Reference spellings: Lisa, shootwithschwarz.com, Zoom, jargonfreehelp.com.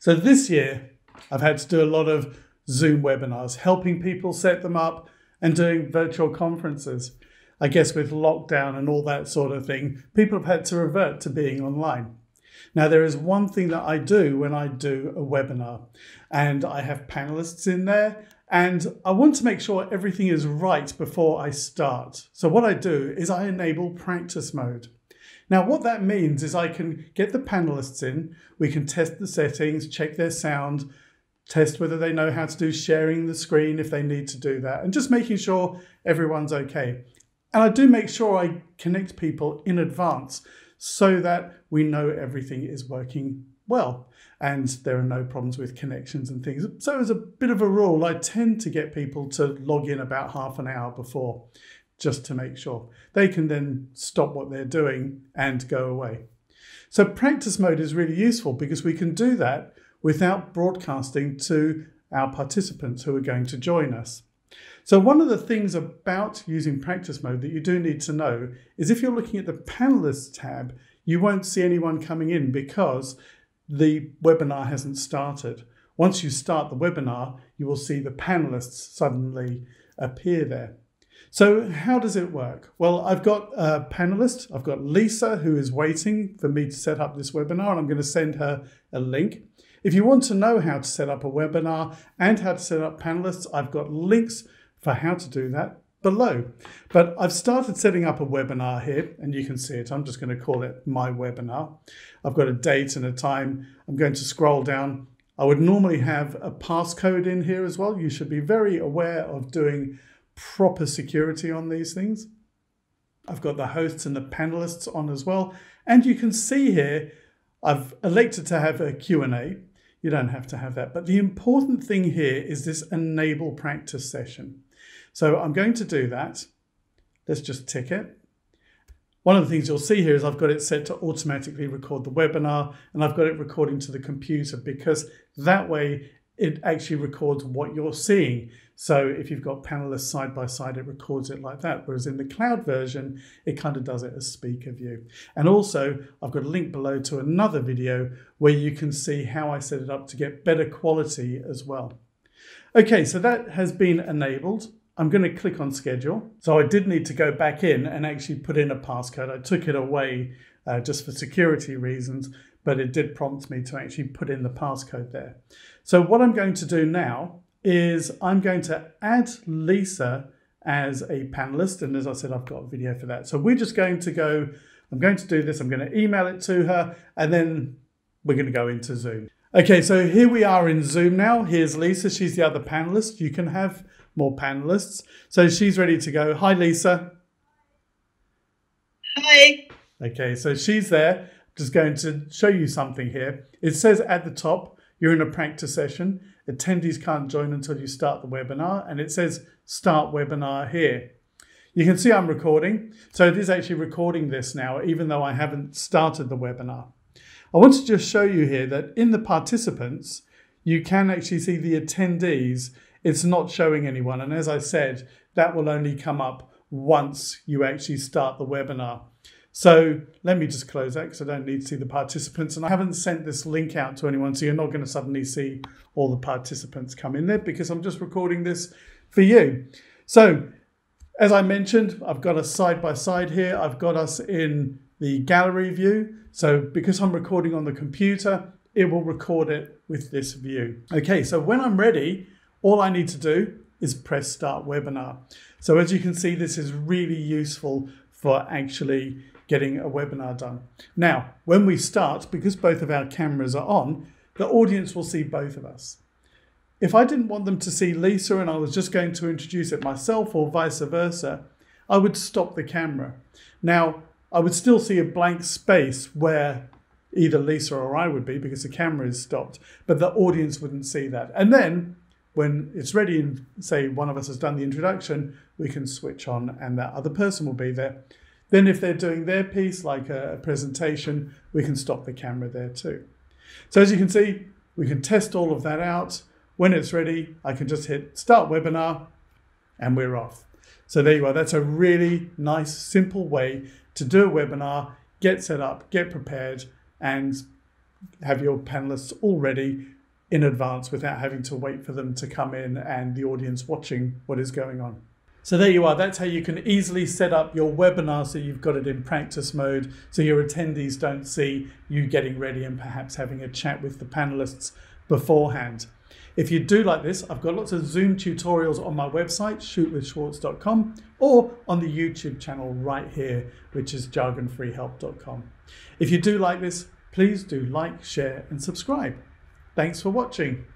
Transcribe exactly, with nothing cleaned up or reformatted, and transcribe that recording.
So this year, I've had to do a lot of Zoom webinars, helping people set them up and doing virtual conferences. I guess with lockdown and all that sort of thing, people have had to revert to being online. Now, there is one thing that I do when I do a webinar, and I have panelists in there, and I want to make sure everything is right before I start. So what I do is I enable practice mode. Now, what that means is I can get the panelists in, we can test the settings, check their sound, test whether they know how to do sharing the screen if they need to do that, and just making sure everyone's okay. And I do make sure I connect people in advance so that we know everything is working well and there are no problems with connections and things. So as a bit of a rule, I tend to get people to log in about half an hour before, just to make sure. They can then stop what they're doing and go away. So practice mode is really useful because we can do that without broadcasting to our participants who are going to join us. So one of the things about using practice mode that you do need to know is if you're looking at the panelists tab, you won't see anyone coming in because the webinar hasn't started. Once you start the webinar, you will see the panelists suddenly appear there. So how does it work? Well, I've got a panelist. I've got Lisa, who is waiting for me to set up this webinar, and I'm going to send her a link. If you want to know how to set up a webinar and how to set up panelists, I've got links for how to do that below. But I've started setting up a webinar here, and you can see it. I'm just going to call it my webinar. I've got a date and a time. I'm going to scroll down. I would normally have a passcode in here as well. You should be very aware of doing proper security on these things. I've got the hosts and the panelists on as well. And you can see here, I've elected to have a Q and A. You don't have to have that. But the important thing here is this enable practice session. So I'm going to do that. Let's just tick it. One of the things you'll see here is I've got it set to automatically record the webinar, and I've got it recording to the computer because that way it actually records what you're seeing. So if you've got panelists side by side, it records it like that. Whereas in the cloud version, it kind of does it as speaker view. And also I've got a link below to another video where you can see how I set it up to get better quality as well. Okay, so that has been enabled. I'm going to click on schedule. So I did need to go back in and actually put in a passcode. I took it away uh, just for security reasons, but it did prompt me to actually put in the passcode there. So what I'm going to do now is I'm going to add Lisa as a panelist. And as I said, I've got a video for that. So we're just going to go, I'm going to do this. I'm going to email it to her, and then we're going to go into Zoom. Okay, so here we are in Zoom now. Here's Lisa. She's the other panelist. You can have more panelists. So she's ready to go. Hi, Lisa. Hi. Okay, so she's there. Just going to show you something here. It says at the top, you're in a practice session. Attendees can't join until you start the webinar. And it says start webinar here. You can see I'm recording. So it is actually recording this now, even though I haven't started the webinar. I want to just show you here that in the participants, you can actually see the attendees. It's not showing anyone. And as I said, that will only come up once you actually start the webinar. So let me just close that because I don't need to see the participants, and I haven't sent this link out to anyone, so you're not going to suddenly see all the participants come in there because I'm just recording this for you. So as I mentioned, I've got us side by side here. I've got us in the gallery view. So because I'm recording on the computer, it will record it with this view. Okay, so when I'm ready, all I need to do is press start webinar. So as you can see, this is really useful for actually getting a webinar done. Now, when we start, because both of our cameras are on, the audience will see both of us. If I didn't want them to see Lisa and I was just going to introduce it myself or vice versa, I would stop the camera. Now, I would still see a blank space where either Lisa or I would be because the camera is stopped, but the audience wouldn't see that. And then when it's ready and say one of us has done the introduction, we can switch on and that other person will be there. Then if they're doing their piece, like a presentation, we can stop the camera there too. So as you can see, we can test all of that out. When it's ready, I can just hit start webinar and we're off. So there you are. That's a really nice, simple way to do a webinar, get set up, get prepared, and have your panelists all ready in advance without having to wait for them to come in and the audience watching what is going on. So there you are. That's how you can easily set up your webinar so you've got it in practice mode, so your attendees don't see you getting ready and perhaps having a chat with the panelists beforehand. If you do like this, I've got lots of Zoom tutorials on my website, shoot with schwarz dot com, or on the YouTube channel right here, which is jargon free help dot com. If you do like this, please do like, share, and subscribe. Thanks for watching.